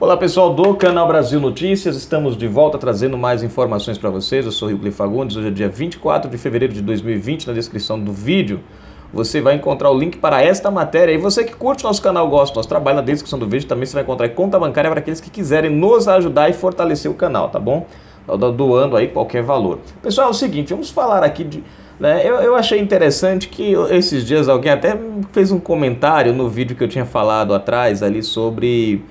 Olá pessoal do Canal Brasil Notícias, estamos de volta trazendo mais informações para vocês. Eu sou Rio Fagundes, hoje é dia 24 de fevereiro de 2020, na descrição do vídeo você vai encontrar o link para esta matéria. E você que curte nosso canal, gosta do nosso trabalho, na descrição do vídeo também você vai encontrar conta bancária para aqueles que quiserem nos ajudar e fortalecer o canal, tá bom? Doando aí qualquer valor. Pessoal, é o seguinte, vamos falar aqui de... Eu achei interessante que esses dias alguém até fez um comentário no vídeo que eu tinha falado atrás ali sobre...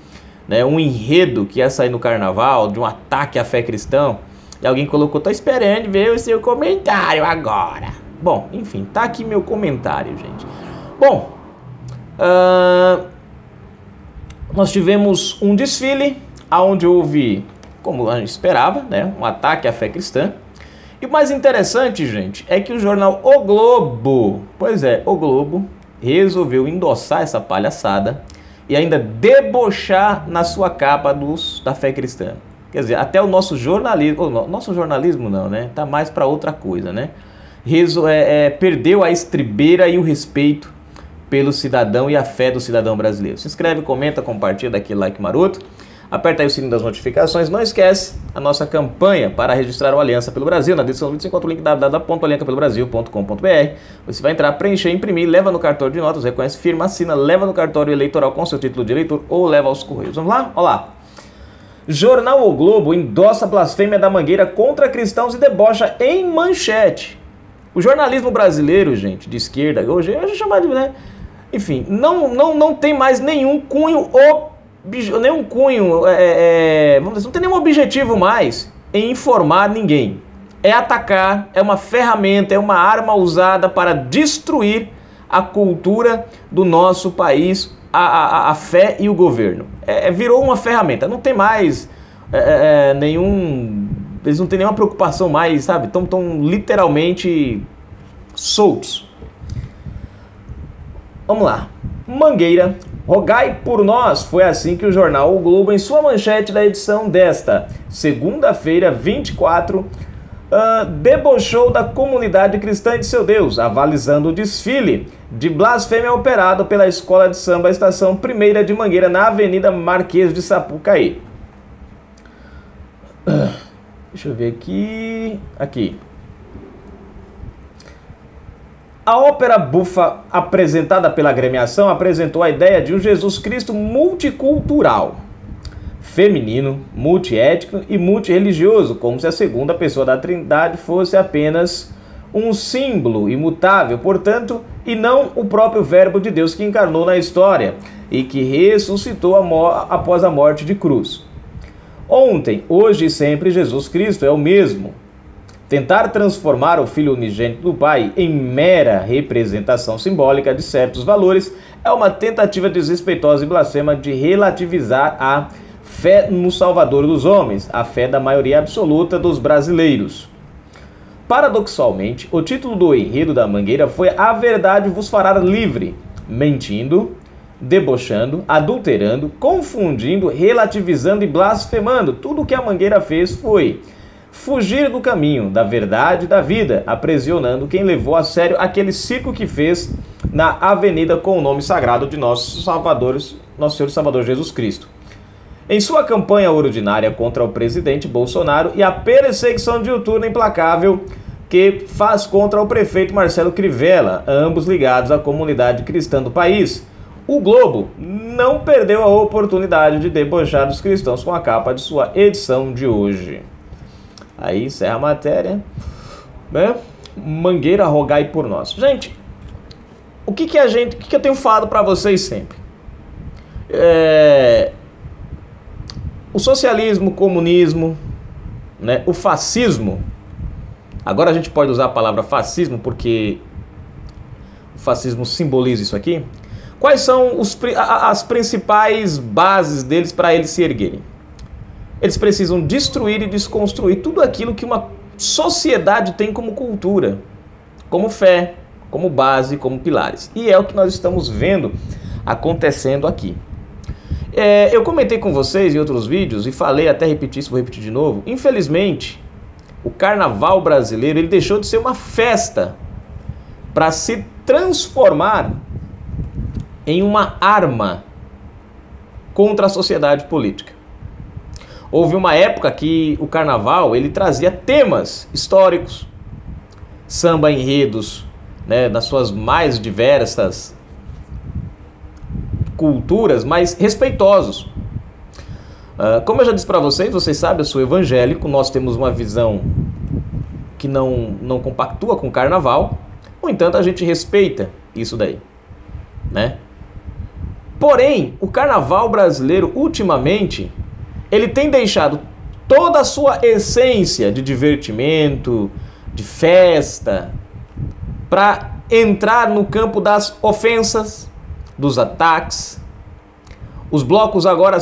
um enredo que ia sair no carnaval, de um ataque à fé cristã, e alguém colocou, tô esperando ver o seu comentário agora. Bom, enfim, tá aqui meu comentário, gente. Bom, nós tivemos um desfile, onde houve, como a gente esperava, um ataque à fé cristã. E o mais interessante, gente, é que o jornal O Globo, pois é, O Globo, resolveu endossar essa palhaçada e ainda debochar na sua capa da fé cristã. Quer dizer, até o nosso jornalismo... O nosso jornalismo não, né? Tá mais para outra coisa, né? Perdeu a estribeira e o respeito pelo cidadão e a fé do cidadão brasileiro. Se inscreve, comenta, compartilha, dá aquele like maroto. Aperta aí o sininho das notificações. Não esquece a nossa campanha para registrar o Aliança pelo Brasil. Na descrição do vídeo você encontra o link www.aliancapelobrasil.com.br. Você vai entrar, preencher, imprimir, leva no cartório de notas, reconhece, firma, assina, leva no cartório eleitoral com seu título de eleitor ou leva aos correios. Vamos lá? Olha lá. Jornal O Globo endossa blasfêmia da Mangueira contra cristãos e debocha em manchete. O jornalismo brasileiro, gente, de esquerda, hoje eu chamo de... Enfim, não tem mais nenhum cunho ou... nenhum cunho, vamos dizer, não tem nenhum objetivo mais em informar ninguém. É atacar, é uma ferramenta, é uma arma usada para destruir a cultura do nosso país, a fé e o governo. Virou uma ferramenta, não tem mais nenhum... Eles não têm nenhuma preocupação mais, sabe? Estão literalmente soltos. Vamos lá. Mangueira, rogai por nós, foi assim que o jornal O Globo, em sua manchete da edição desta segunda-feira, 24, debochou da comunidade cristã e de seu Deus, avalizando o desfile de blasfêmia operado pela escola de samba Estação Primeira de Mangueira, na Avenida Marquês de Sapucaí. Deixa eu ver aqui... A ópera bufa apresentada pela agremiação apresentou a ideia de um Jesus Cristo multicultural, feminino, multiétnico e multirreligioso, como se a segunda pessoa da Trindade fosse apenas um símbolo imutável, portanto, e não o próprio Verbo de Deus que encarnou na história e que ressuscitou após a morte de cruz. Ontem, hoje e sempre, Jesus Cristo é o mesmo. Tentar transformar o Filho unigênito do Pai em mera representação simbólica de certos valores é uma tentativa desrespeitosa e blasfema de relativizar a fé no Salvador dos homens, a fé da maioria absoluta dos brasileiros. Paradoxalmente, o título do enredo da Mangueira foi A Verdade Vos Fará Livre, mentindo, debochando, adulterando, confundindo, relativizando e blasfemando. Tudo o que a Mangueira fez foi... fugir do caminho, da verdade e da vida, aprisionando quem levou a sério aquele circo que fez na avenida com o nome sagrado de nosso Senhor e Salvador Jesus Cristo. Em sua campanha ordinária contra o presidente Bolsonaro e a perseguição diuturna implacável que faz contra o prefeito Marcelo Crivella, ambos ligados à comunidade cristã do país, O Globo não perdeu a oportunidade de debochar dos cristãos com a capa de sua edição de hoje. Aí encerra a matéria, né? Mangueira, rogai por nós. Gente, o que eu tenho falado para vocês sempre? O socialismo, o comunismo, o fascismo. Agora a gente pode usar a palavra fascismo porque o fascismo simboliza isso aqui. Quais são as principais bases deles para eles se erguerem? Eles precisam destruir e desconstruir tudo aquilo que uma sociedade tem como cultura, como fé, como base, como pilares. E é o que nós estamos vendo acontecendo aqui. Eu comentei com vocês em outros vídeos e falei, até repetir isso, vou repetir de novo. Infelizmente, o carnaval brasileiro ele deixou de ser uma festa para se transformar em uma arma contra a sociedade política. Houve uma época que o carnaval ele trazia temas históricos, samba enredos, né, nas suas mais diversas culturas, mas respeitosos. Como eu já disse para vocês, vocês sabem, eu sou evangélico, nós temos uma visão que não compactua com o carnaval, no entanto a gente respeita isso daí, né? Porém, o carnaval brasileiro, ultimamente, ele tem deixado toda a sua essência de divertimento, de festa, para entrar no campo das ofensas, dos ataques. Os blocos agora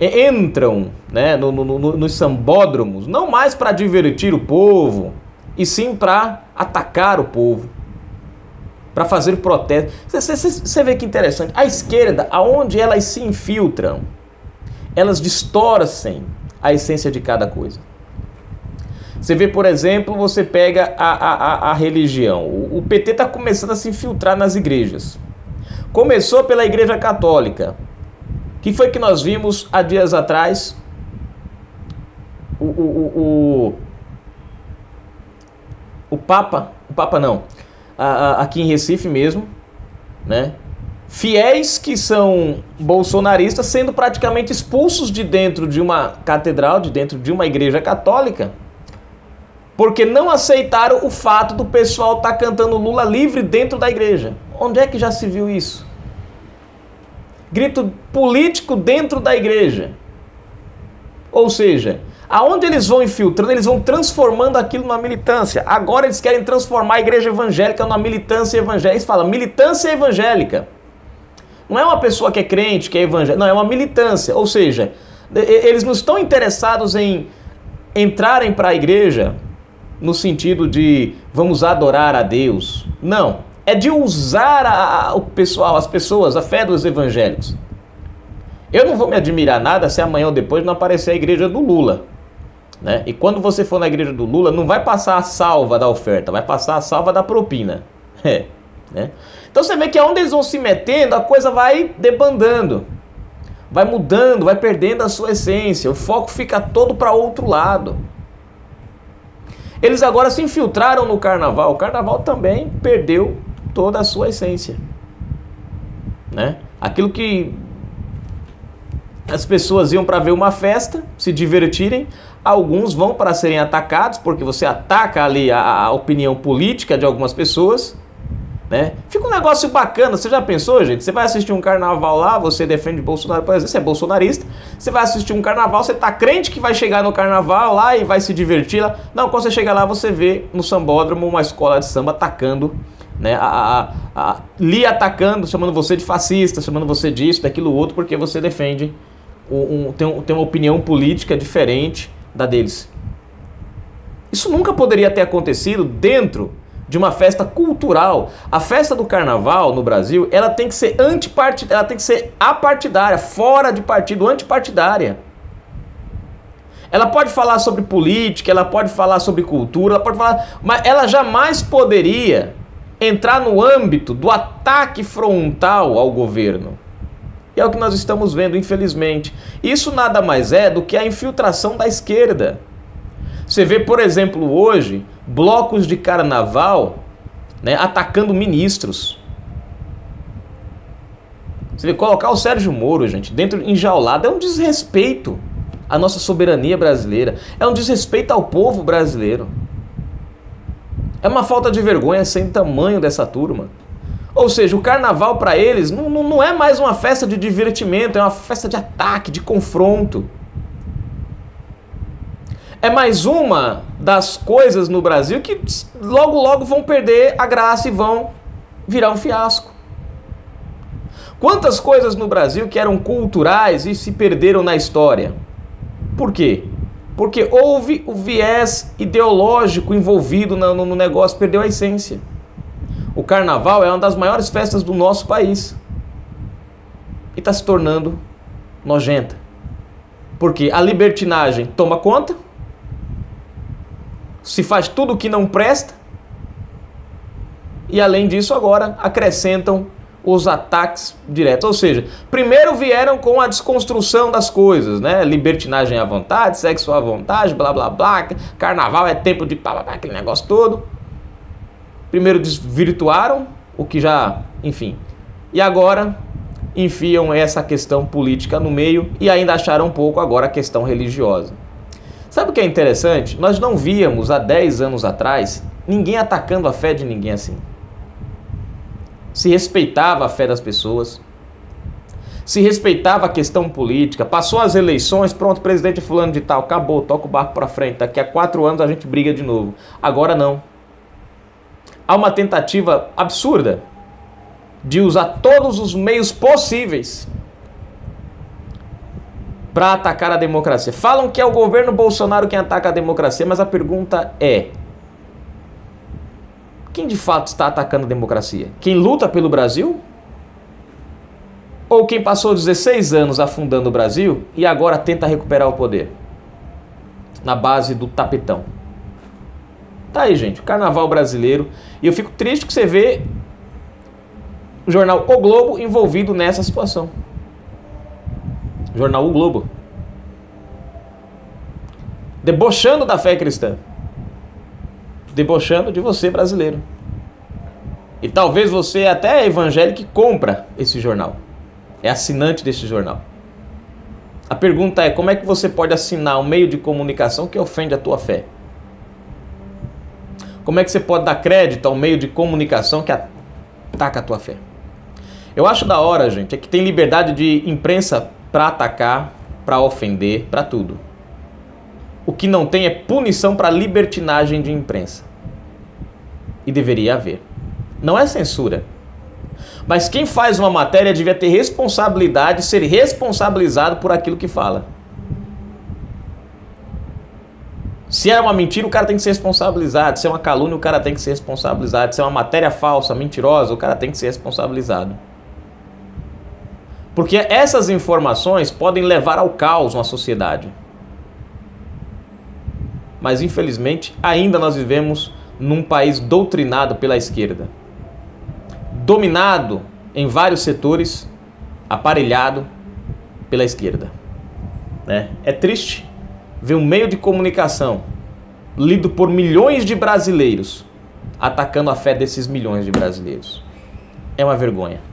entram, né, nos sambódromos, não mais para divertir o povo, e sim para atacar o povo, para fazer protesto. Você vê que interessante. A esquerda, aonde elas se infiltram, elas distorcem a essência de cada coisa. Você vê, por exemplo, você pega a religião. O PT está começando a se infiltrar nas igrejas. Começou pela Igreja Católica. O que foi que nós vimos há dias atrás? Aqui em Recife mesmo, né? Fiéis que são bolsonaristas sendo praticamente expulsos de dentro de uma catedral, de dentro de uma igreja católica, porque não aceitaram o fato do pessoal estar cantando Lula livre dentro da igreja. Onde é que já se viu isso? Grito político dentro da igreja. Ou seja, aonde eles vão infiltrando, eles vão transformando aquilo numa militância. Agora eles querem transformar a igreja evangélica numa militância evangélica. Eles falam militância evangélica. Não é uma pessoa que é crente, que é evangélica. Não, é uma militância. Ou seja, eles não estão interessados em entrarem para a igreja no sentido de vamos adorar a Deus. Não. É de usar o pessoal, as pessoas, a fé dos evangélicos. Eu não vou me admirar nada se amanhã ou depois não aparecer a igreja do Lula, né? E quando você for na igreja do Lula, não vai passar a salva da oferta, vai passar a salva da propina. Né? Então você vê que aonde eles vão se metendo, a coisa vai debandando, vai mudando, vai perdendo a sua essência. O foco fica todo para outro lado. Eles agora se infiltraram no carnaval. O carnaval também perdeu toda a sua essência, né? Aquilo que as pessoas iam para ver uma festa, se divertirem. Alguns vão para serem atacados, porque você ataca ali a opinião política de algumas pessoas, né? Fica um negócio bacana. Você já pensou, gente? Você vai assistir um carnaval lá, você defende Bolsonaro, por exemplo, você é bolsonarista, você vai assistir um carnaval, você tá crente que vai chegar no carnaval lá e vai se divertir lá. Não, quando você chega lá, você vê no sambódromo uma escola de samba atacando, né, lhe atacando, chamando você de fascista, chamando você disso, daquilo outro, porque você defende tem uma opinião política diferente da deles. Isso nunca poderia ter acontecido dentro de uma festa cultural. A festa do carnaval no Brasil, ela tem que ser ela tem que ser apartidária, fora de partido, antipartidária. Ela pode falar sobre política, ela pode falar sobre cultura, ela pode falar, mas ela jamais poderia entrar no âmbito do ataque frontal ao governo. E é o que nós estamos vendo, infelizmente. Isso nada mais é do que a infiltração da esquerda. Você vê, por exemplo, hoje, blocos de carnaval, né, atacando ministros. Você vê, colocar o Sérgio Moro, gente, dentro enjaulado, é um desrespeito à nossa soberania brasileira. É um desrespeito ao povo brasileiro. É uma falta de vergonha sem tamanho dessa turma. Ou seja, o carnaval para eles não é mais uma festa de divertimento, é uma festa de ataque, de confronto. É mais uma das coisas no Brasil que logo logo vão perder a graça e vão virar um fiasco. Quantas coisas no Brasil que eram culturais e se perderam na história? Por quê? Porque houve o viés ideológico envolvido no negócio, perdeu a essência. O carnaval é uma das maiores festas do nosso país e está se tornando nojenta, porque a libertinagem toma conta, se faz tudo o que não presta e, além disso, agora acrescentam os ataques diretos. Ou seja, primeiro vieram com a desconstrução das coisas, né? Libertinagem à vontade, sexo à vontade, blá blá blá, carnaval é tempo de blá blá blá, aquele negócio todo. Primeiro desvirtuaram o que já, enfim. E agora enfiam essa questão política no meio e ainda acharam um pouco agora a questão religiosa. Sabe o que é interessante? Nós não víamos há 10 anos atrás ninguém atacando a fé de ninguém assim. Se respeitava a fé das pessoas, se respeitava a questão política, passou as eleições, pronto, presidente fulano de tal, acabou, toca o barco para frente, daqui a 4 anos a gente briga de novo. Agora não. Há uma tentativa absurda de usar todos os meios possíveis para atacar a democracia. Falam que é o governo Bolsonaro quem ataca a democracia, mas a pergunta é: quem de fato está atacando a democracia? Quem luta pelo Brasil? Ou quem passou 16 anos afundando o Brasil e agora tenta recuperar o poder? Na base do tapetão. Tá aí, gente, o carnaval brasileiro. E eu fico triste que você vê o jornal O Globo envolvido nessa situação. Jornal O Globo. Debochando da fé cristã. Debochando de você, brasileiro. E talvez você até é evangélico e compra esse jornal. É assinante deste jornal. A pergunta é: como é que você pode assinar um meio de comunicação que ofende a tua fé? Como é que você pode dar crédito a um meio de comunicação que ataca a tua fé? Eu acho da hora, gente, é que tem liberdade de imprensa para atacar, para ofender, para tudo. O que não tem é punição para libertinagem de imprensa. E deveria haver. Não é censura. Mas quem faz uma matéria devia ter responsabilidade, ser responsabilizado por aquilo que fala. Se é uma mentira, o cara tem que ser responsabilizado. Se é uma calúnia, o cara tem que ser responsabilizado. Se é uma matéria falsa, mentirosa, o cara tem que ser responsabilizado. Porque essas informações podem levar ao caos uma sociedade. Mas, infelizmente, ainda nós vivemos num país doutrinado pela esquerda. Dominado em vários setores, aparelhado pela esquerda. Né? É triste ver um meio de comunicação lido por milhões de brasileiros atacando a fé desses milhões de brasileiros. É uma vergonha.